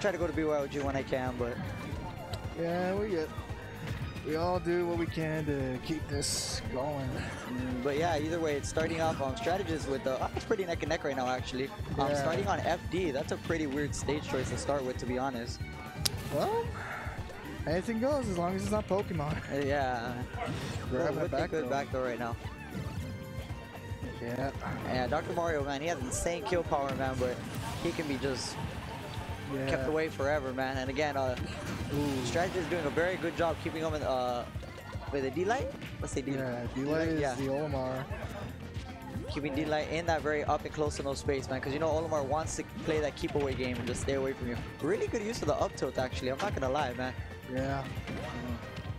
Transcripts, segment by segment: Try to go to BYOG when I can, but yeah, we all do what we can to keep this going. But yeah, either way, it's starting off on Strategist with the. It's pretty neck and neck right now, actually. Yeah. Starting on FD, that's a pretty weird stage choice to start with, to be honest. Well, anything goes as long as it's not Pokemon. Yeah. Well, we're good back though right now. Yeah. Yeah, Dr. Mario, man, he has insane kill power, man, but he can be just kept away forever, man. And again, Strategist is doing a very good job keeping him in with a dLite. Let's say dLite. Yeah, dLite is the Olimar. Keeping dLite in that very up and close to no space, man, because you know Olimar wants to play that keep away game and just stay away from you. Really good use of the up tilt, actually. I'm not gonna lie, man. Yeah.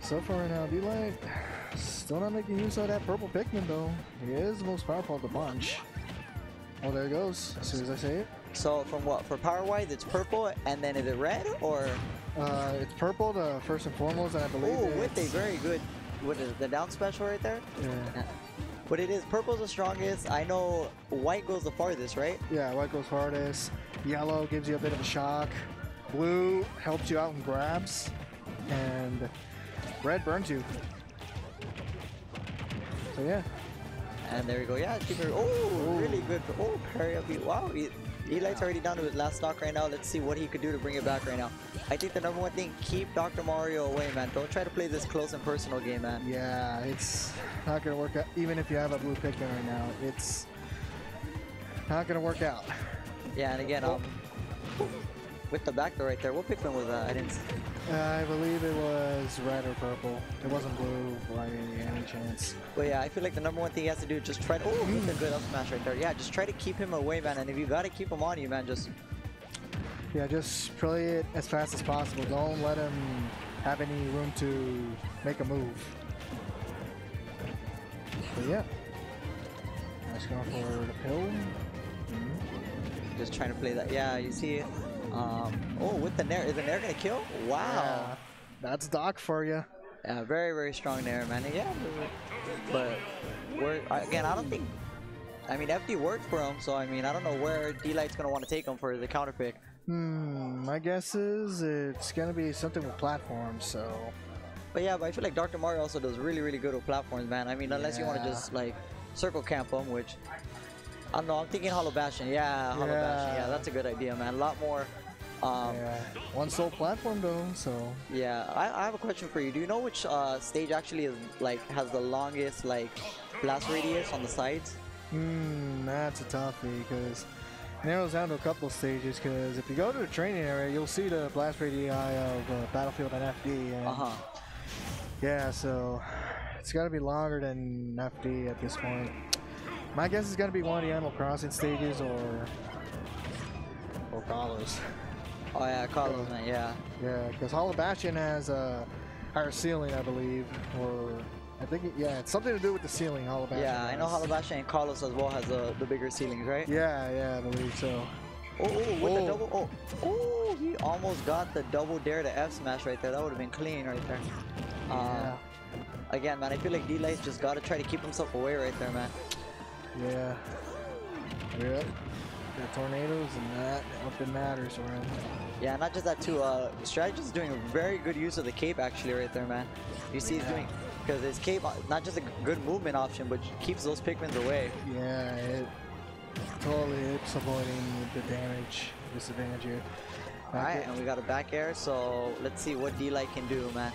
So far right now, dLite still not making use of that purple Pikmin though. He is the most powerful of the bunch. Oh, there it goes. As soon as I say it. So from what? For power wise, it's purple, and then is it red or? It's purple, the first and foremost, and I believe. Oh, with a very good, what is it, the down special right there? Yeah. But it is purple's the strongest. I know white goes the farthest, right? Yeah, white goes farthest. Yellow gives you a bit of a shock. Blue helps you out and grabs, and red burns you. So yeah. And there we go. Yeah, keep it. Oh, really good. Oh, parry up. Wow. dLite's already down to his last stock right now. Let's see what he could do to bring it back right now. I think the #1 thing, keep Dr. Mario away, man. Don't try to play this close and personal game, man. Yeah, it's not going to work out. Even if you have a blue Pikmin right now, it's not going to work out. Yeah, and again, with the back door right there, what Pikmin was that? I didn't see. I believe it was red or purple. It wasn't blue by any chance. Well, yeah, I feel like the #1 thing he has to do is just try to. Oh, that's a good up smash right there. Yeah, just try to keep him away, man. And if you gotta keep him on you, man, just. Yeah, just play it as fast as possible. Don't let him have any room to make a move. But yeah. Just going for the pill. Just trying to play that. Yeah, you see it. Oh, with the Nair, is the Nair gonna kill? Wow. Yeah, that's Doc for you. Yeah, very, very strong Nair, man. Yeah, but we're, again, I don't think, I mean, FD worked for him, so I mean, I don't know where dLite's gonna want to take him for the counter pick. My guess is it's gonna be something with platforms, so. But yeah, but I feel like Dr. Mario also does really, really good with platforms, man. I mean, unless you want to just, like, circle camp him, which, I don't know, I'm thinking Hollow Bastion. Yeah, Hollow Bastion, yeah, that's a good idea, man. A lot more. One sole platform though, so yeah. I have a question for you. Do you know which stage actually is like has the longest like blast radius on the sides? That's a toughie because it narrows down to a couple stages. Because if you go to the training area, you'll see the blast radii of Battlefield and FD. Yeah, so it's got to be longer than FD at this point. My guess is gonna be one of the Animal Crossing stages or Carlos. Oh yeah, Carlos, man, yeah. Yeah, because Hollow Bastion has a higher ceiling, I believe, or I think, yeah, it's something to do with the ceiling, Hollow Bastion. Yeah, I know Hollow Bastion and Carlos as well has the bigger ceilings, right? Yeah, yeah, I believe so. Oh, the double, he almost got the double dare to F smash right there. That would have been clean right there. Yeah. Again, man, I feel like dLite's just got to try to keep himself away right there, man. Yeah. Yep. The tornadoes and that up in matters around. Yeah, not just that too. Strategist is doing a very good use of the cape actually right there, man. You see he's doing because his cape not just a good movement option, but keeps those Pikmin away. Yeah, it totally is avoiding the damage disadvantage here. All right, and we got a back air, so let's see what dLite can do, man.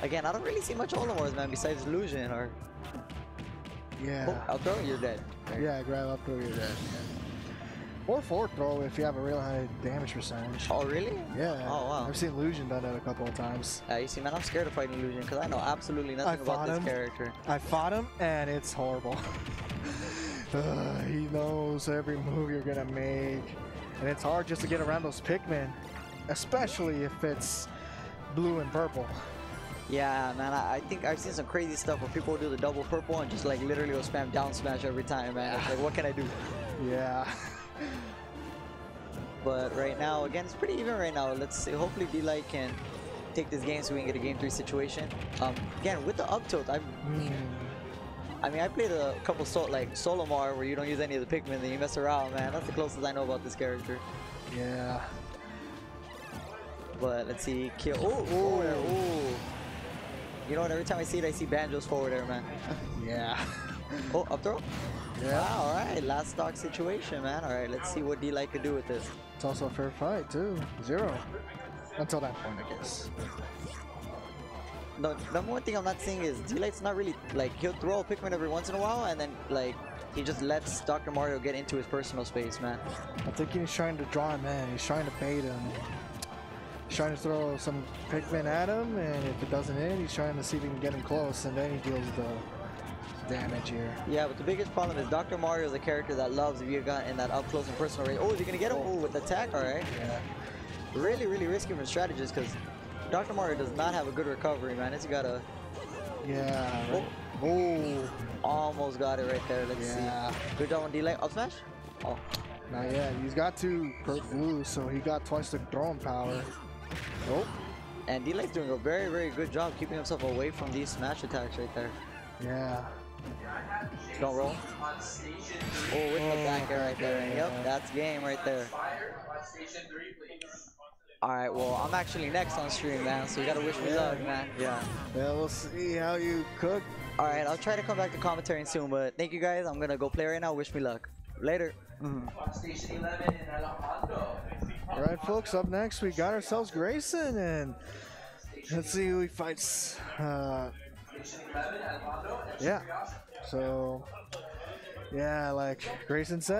Again, I don't really see much Olimars, man, besides Illusion or. Yeah. Oh, I'll throw you're dead. Yeah, grab up throw you're dead. Or forward throw if you have a real high damage percentage. Oh really? Yeah. Oh wow. I've seen Illusion done that a couple of times. You see, man, I'm scared of fighting Illusion because I know absolutely nothing about this character. I fought him and it's horrible. He knows every move you're gonna make, and it's hard just to get around those Pikmin, especially if it's blue and purple. Yeah, man, I think I've seen some crazy stuff where people do the double purple and just like literally will spam down smash every time, man. It's like, what can I do? Yeah. But right now, again, it's pretty even right now. Let's see. Hopefully, dLite can take this game so we can get a game 3 situation. Again, with the up tilt, I mean, I played a couple like Solimar where you don't use any of the Pikmin, then you mess around, man. That's the closest I know about this character. Yeah. but let's see. Kill. Oh. You know what? Every time I see it, I see Banjo's forward air, man. Yeah. Oh, up throw? Yeah. Wow, all right. Last stock situation, man. All right, let's see what dLite could do with this. It's also a fair fight, too. 0. Until that point, I guess. The number one thing I'm not seeing is dLite's not really, like, he'll throw a Pikmin every once in a while, and then, like, he just lets Dr. Mario get into his personal space, man. I think he's trying to draw him in. He's trying to bait him. He's trying to throw some Pikmin at him, and if it doesn't hit, he's trying to see if he can get him close, and then he deals the damage here. Yeah, but the biggest problem is Dr. Mario is a character that loves Viegon and that up-close and personal range. Oh, is he going to get him? Oh, with attack? All right. Yeah. Really, really risky for strategists, because Dr. Mario does not have a good recovery, man. It's got a... Yeah. Right. Oh. Oh. Almost got it right there. Let's see. Good job on dLite. Up smash? Oh. Not yet. He's got 2 per blue, so he got twice the throwing power. Nope. And dLite's doing a very, very good job keeping himself away from these smash attacks right there. Yeah. Don't roll. Oh, with the back air right there. Yep, that's game right there. Alright, well, I'm actually next on stream, man, so you gotta wish me luck, man. Yeah. Yeah, we'll see how you cook. Alright, I'll try to come back to commentary soon, but thank you guys. I'm gonna go play right now. Wish me luck. Later. Alright, folks, up next, we got ourselves Grayson, and let's see who he fights. Yeah. So, yeah, like Grayson said.